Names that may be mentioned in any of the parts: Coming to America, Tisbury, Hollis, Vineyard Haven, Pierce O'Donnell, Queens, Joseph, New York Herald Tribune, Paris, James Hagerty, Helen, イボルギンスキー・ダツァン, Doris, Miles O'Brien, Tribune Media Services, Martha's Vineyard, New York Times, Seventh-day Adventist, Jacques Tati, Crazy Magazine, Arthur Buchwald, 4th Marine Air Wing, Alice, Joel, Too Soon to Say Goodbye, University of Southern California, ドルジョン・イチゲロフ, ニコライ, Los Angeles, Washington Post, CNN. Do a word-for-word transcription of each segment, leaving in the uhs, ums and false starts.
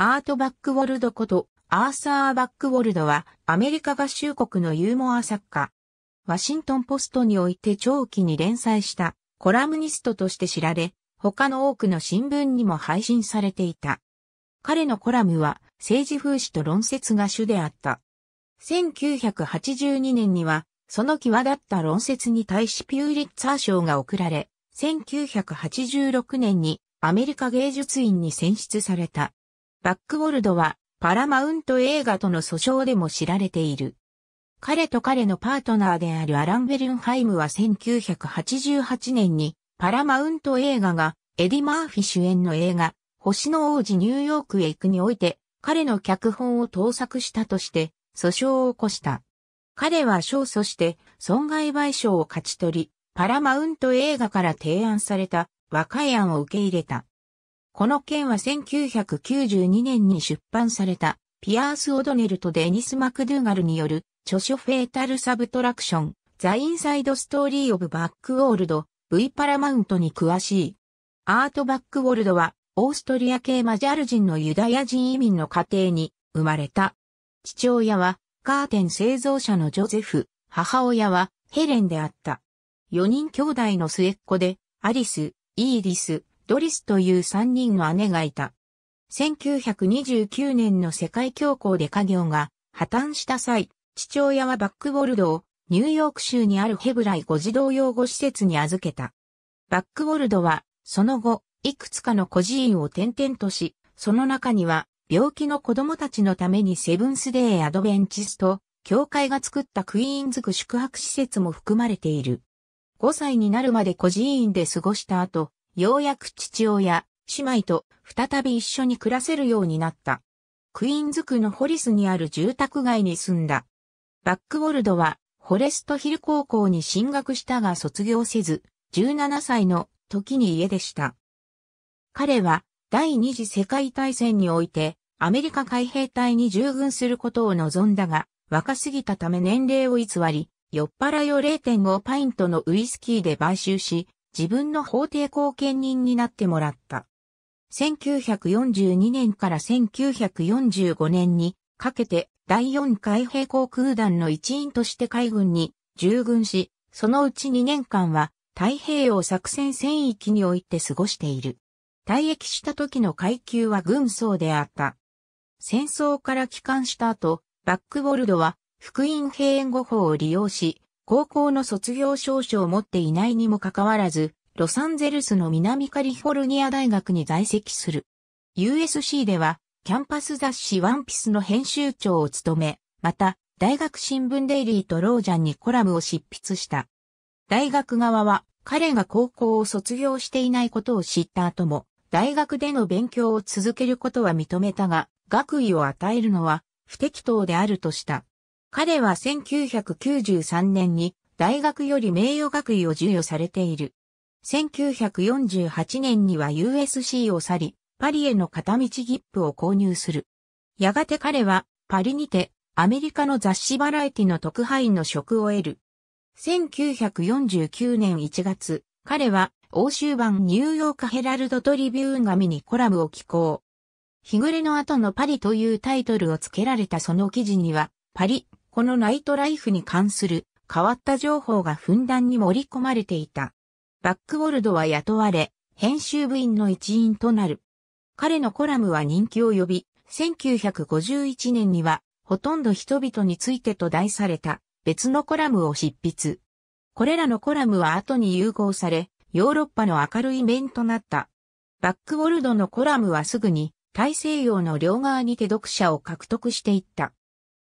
アート・バックウォルドことアーサー・バックウォルドはアメリカ合衆国のユーモア作家。ワシントンポストにおいて長期に連載したコラムニストとして知られ、他の多くの新聞にも配信されていた。彼のコラムは政治風刺と論説が主であった。せんきゅうひゃくはちじゅうにねんにはその際立った論説に対しピューリッツァー賞が贈られ、せんきゅうひゃくはちじゅうろくねんにアメリカ芸術院に選出された。バックウォルドはパラマウント映画との訴訟でも知られている。彼と彼のパートナーであるアラン・ベルンハイムはせんきゅうひゃくはちじゅうはちねんにパラマウント映画がエディ・マーフィ主演の映画星の王子ニューヨークへ行くにおいて彼の脚本を盗作したとして訴訟を起こした。彼は勝訴して損害賠償を勝ち取りパラマウント映画から提案された和解案を受け入れた。この件はせんきゅうひゃくきゅうじゅうにねんに出版されたピアース・オドネルとデニス・マクドゥーガルによる著書フェータル・サブトラクション・ザ・インサイド・ストーリー・オブ・バック・ウォルドV パラマウントに詳しい。アート・バックウォルドは、オーストリア系マジャル人のユダヤ人移民の家庭に生まれた。父親は、カーテン製造者のジョゼフ、母親は、ヘレンであった。よにん兄弟の末っ子で、アリス、イーリス、ドリスというさんにんの姉がいた。せんきゅうひゃくにじゅうきゅうねんの世界恐慌で家業が破綻した際、父親はバックウォルドを、ニューヨーク州にあるヘブライ語児童養護施設に預けた。バックウォルドは、その後、いくつかの孤児院を転々とし、その中には、病気の子供たちのためにセブンスデーアドベンチスト、教会が作ったクイーンズ区宿泊施設も含まれている。ごさいになるまで孤児院で過ごした後、ようやく父親、姉妹と再び一緒に暮らせるようになった。クイーンズ区のホリスにある住宅街に住んだ。バックウォルドは、フォレストヒル高校に進学したが卒業せず、じゅうななさいの時に家出した。彼は第二次世界大戦においてアメリカ海兵隊に従軍することを望んだが、若すぎたため年齢を偽り、酔っ払いを れいてんご パイントのウイスキーで買収し、自分の法定後見人になってもらった。せんきゅうひゃくよんじゅうにねんからせんきゅうひゃくよんじゅうごねんにかけて、だいよん海兵航空団の一員として海軍に従軍し、そのうちにねんかんは太平洋作戦戦域において過ごしている。退役した時の階級は軍曹であった。戦争から帰還した後、バックウォルドは福音兵援護法を利用し、高校の卒業証書を持っていないにもかかわらず、ロサンゼルスの南カリフォルニア大学に在籍する。ユーエスシー では、キャンパス雑誌ワンピスの編集長を務め、また、大学新聞Daily Trojanにコラムを執筆した。大学側は、彼が高校を卒業していないことを知った後も、大学での勉強を続けることは認めたが、学位を与えるのは不適当であるとした。彼はせんきゅうひゃくきゅうじゅうさんねんに、大学より名誉学位を授与されている。せんきゅうひゃくよんじゅうはちねんには ユーエスシー を去り、パリへの片道切符を購入する。やがて彼はパリにてアメリカの雑誌バラエティの特派員の職を得る。せんきゅうひゃくよんじゅうきゅうねんいちがつ、彼は欧州版ニューヨークヘラルドトリビューン紙にコラムを寄稿。日暮れの後のパリというタイトルを付けられたその記事には、パリ、このナイトライフに関する変わった情報がふんだんに盛り込まれていた。バックウォルドは雇われ、編集部員の一員となる。彼のコラムは人気を呼び、せんきゅうひゃくごじゅういちねんには、ほとんど人々についてと題された別のコラムを執筆。これらのコラムは後に融合され、ヨーロッパの明るい面となった。バックウォルドのコラムはすぐに大西洋の両側にて読者を獲得していった。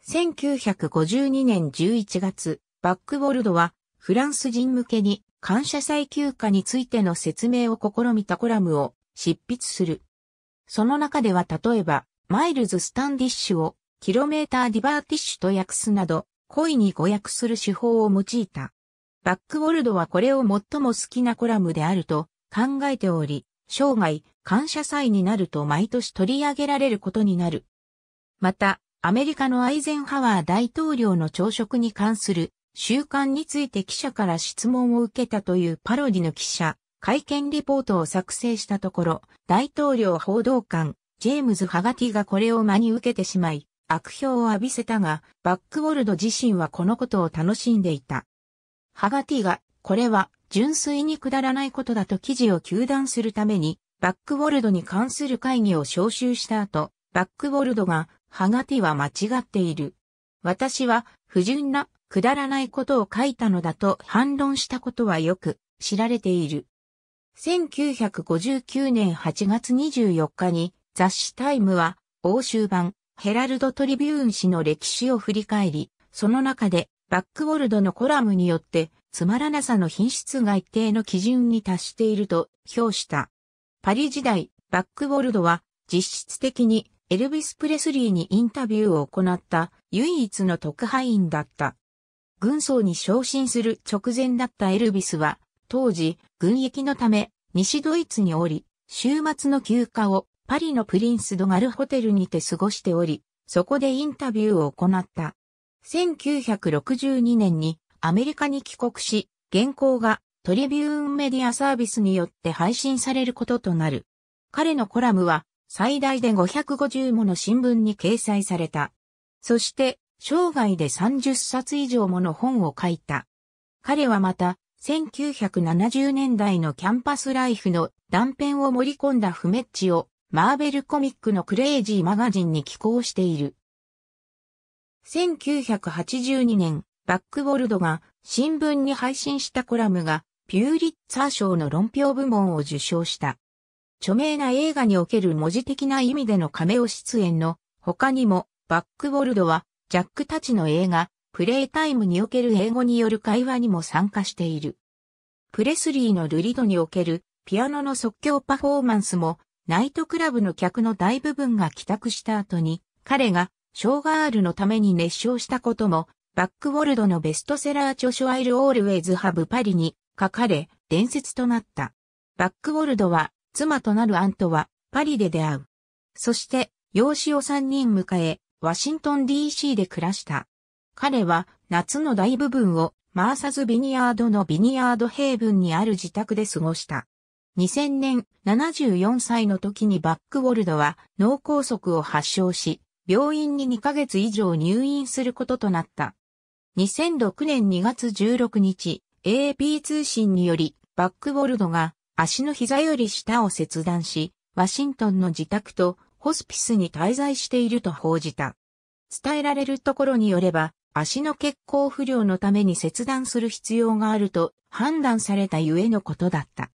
せんきゅうひゃくごじゅうにねんじゅういちがつ、バックウォルドはフランス人向けに感謝祭休暇についての説明を試みたコラムを執筆する。その中では例えば、マイルズ・スタンディッシュを、キロメーター・ディバーティッシュと訳すなど、故意に誤訳する手法を用いた。バックウォルドはこれを最も好きなコラムであると考えており、生涯、感謝祭になると毎年取り上げられることになる。また、アメリカのアイゼンハワー大統領の朝食に関する習慣について記者から質問を受けたというパロディの記者。会見リポートを作成したところ、大統領報道官、ジェームズ・ハガティがこれを真に受けてしまい、悪評を浴びせたが、バックウォルド自身はこのことを楽しんでいた。ハガティが、これは純粋にくだらないことだと記事を糾弾するために、バックウォルドに関する会議を招集した後、バックウォルドが、ハガティは間違っている。私は不純なくだらないことを書いたのだと反論したことはよく知られている。せんきゅうひゃくごじゅうきゅうねんはちがつにじゅうよっかに雑誌タイムは欧州版ヘラルドトリビューン誌の歴史を振り返り、その中でバックウォルドのコラムによってつまらなさの品質が一定の基準に達していると評した。パリ時代、バックウォルドは実質的にエルヴィス・プレスリーにインタビューを行った唯一の特派員だった。軍曹に昇進する直前だったエルヴィスは当時軍役のため西ドイツにおり、週末の休暇をパリのプリンス・ド・ガルホテルにて過ごしており、そこでインタビューを行った。せんきゅうひゃくろくじゅうにねんにアメリカに帰国し、原稿がトリビューンメディアサービスによって配信されることとなる。彼のコラムは最大でごひゃくごじゅうもの新聞に掲載された。そして、生涯でさんじゅっさつ以上もの本を書いた。彼はまた、せんきゅうひゃくななじゅうねんだいのキャンパスライフの断片を盛り込んだフメッチを、マーベルコミックのクレイジーマガジンに寄稿している。せんきゅうひゃくはちじゅうにねん、バックウォルドが新聞に配信したコラムが、ピューリッツァー賞の論評部門を受賞した。著名な映画における文字的な意味でのカメオ出演の他にも、バックウォルドはジャックたちの映画、プレイタイムにおける英語による会話にも参加している。プレスリーのルリドにおけるピアノの即興パフォーマンスも、ナイトクラブの客の大部分が帰宅した後に、彼がショーガールのために熱唱したことも、バックウォルドのベストセラー著書 I'll Always Have Parisに書かれ、伝説となった。バックウォルドは、妻となるアンとはパリで出会う。そして養子をさんにん迎え、ワシントン ディーシー で暮らした。彼は夏の大部分をマーサズビニヤードのビニヤードヘイブンにある自宅で過ごした。にせんねんななじゅうよんさいの時にバックウォルドは脳梗塞を発症し、病院ににかげつ以上入院することとなった。にせんろくねんにがつじゅうろくにち、エーエーピー 通信によりバックウォルドが足の膝より下を切断し、ワシントンの自宅とホスピスに滞在していると報じた。伝えられるところによれば、足の血行不良のために切断する必要があると判断されたゆえのことだった。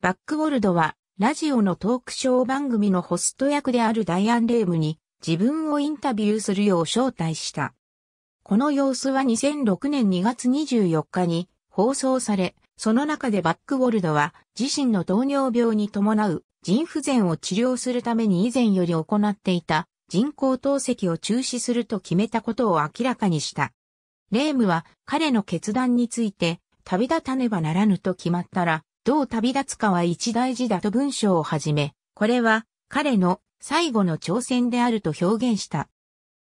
バックウォルドは、ラジオのトークショー番組のホスト役であるダイアン・レームに自分をインタビューするよう招待した。この様子はにせんろくねんにがつにじゅうよっかに放送され、その中でバックウォルドは自身の糖尿病に伴う腎不全を治療するために以前より行っていた人工透析を中止すると決めたことを明らかにした。レームは彼の決断について旅立たねばならぬと決まったらどう旅立つかは一大事だと文章を始め、これは彼の最後の挑戦であると表現した。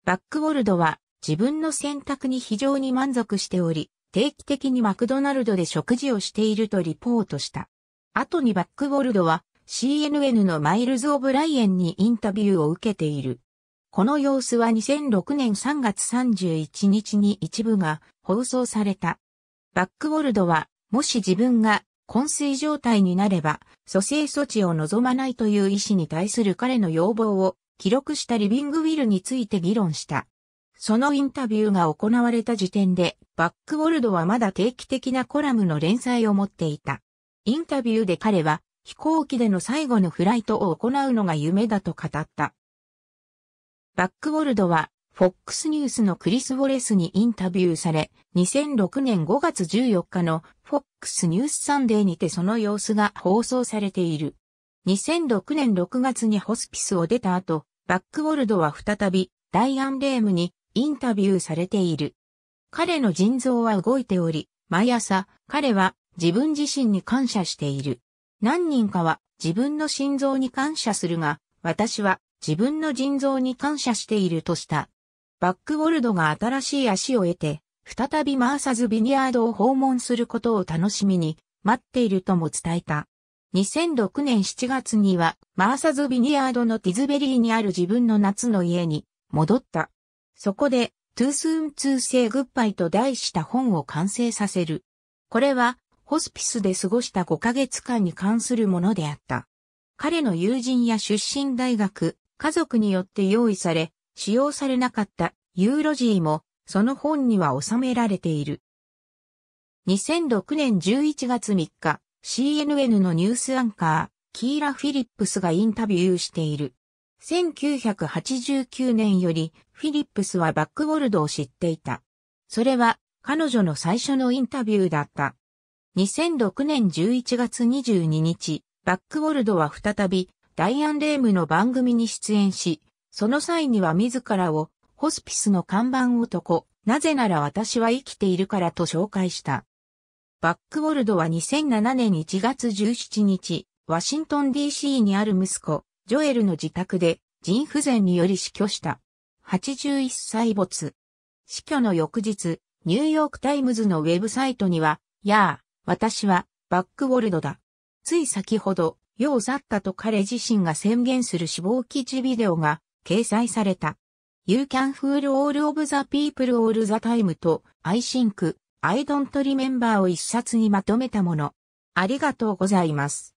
バックウォルドは自分の選択に非常に満足しており、定期的にマクドナルドで食事をしているとリポートした。後にバックウォルドは シーエヌエヌ のマイルズ・オブライエンにインタビューを受けている。この様子はにせんろくねんさんがつさんじゅういちにちに一部が放送された。バックウォルドはもし自分が昏睡状態になれば蘇生措置を望まないという医師に対する彼の要望を記録したリビングウィルについて議論した。そのインタビューが行われた時点で、バックウォルドはまだ定期的なコラムの連載を持っていた。インタビューで彼は、飛行機での最後のフライトを行うのが夢だと語った。バックウォルドは、フォックス ニュースのクリス・ウォレスにインタビューされ、にせんろくねんごがつじゅうよっかの フォックス ニュースサンデーにてその様子が放送されている。にせんろくねんろくがつにホスピスを出た後、バックウォルドは再び、ダイアン・レームに、インタビューされている。彼の腎臓は動いており、毎朝彼は自分自身に感謝している。何人かは自分の心臓に感謝するが、私は自分の腎臓に感謝しているとした。バックウォルドが新しい足を得て、再びマーサズ・ビニヤードを訪問することを楽しみに待っているとも伝えた。にせんろくねんしちがつにはマーサズ・ビニヤードのティズベリーにある自分の夏の家に戻った。そこで、Too Soon to Say Goodbyeと題した本を完成させる。これは、ホスピスで過ごしたごかげつかんに関するものであった。彼の友人や出身大学、家族によって用意され、使用されなかったユーロジーも、その本には収められている。にせんろくねんじゅういちがつみっか、シーエヌエヌ のニュースアンカー、キーラ・フィリップスがインタビューしている。せんきゅうひゃくはちじゅうきゅうねんより、フィリップスはバックウォルドを知っていた。それは、彼女の最初のインタビューだった。にせんろくねんじゅういちがつにじゅうににち、バックウォルドは再び、ダイアン・レイムの番組に出演し、その際には自らを、ホスピスの看板男、なぜなら私は生きているからと紹介した。バックウォルドはにせんななねんいちがつじゅうしちにち、ワシントン ディーシー にある息子、ジョエルの自宅で、腎不全により死去した。はちじゅういっさい没。死去の翌日、ニューヨークタイムズのウェブサイトには、やあ、私は、バックウォルドだ。つい先ほど、世を去ったと彼自身が宣言する死亡記事ビデオが、掲載された。You can fool all of the people all the time と、I think, I don't remember を一冊にまとめたもの。ありがとうございます。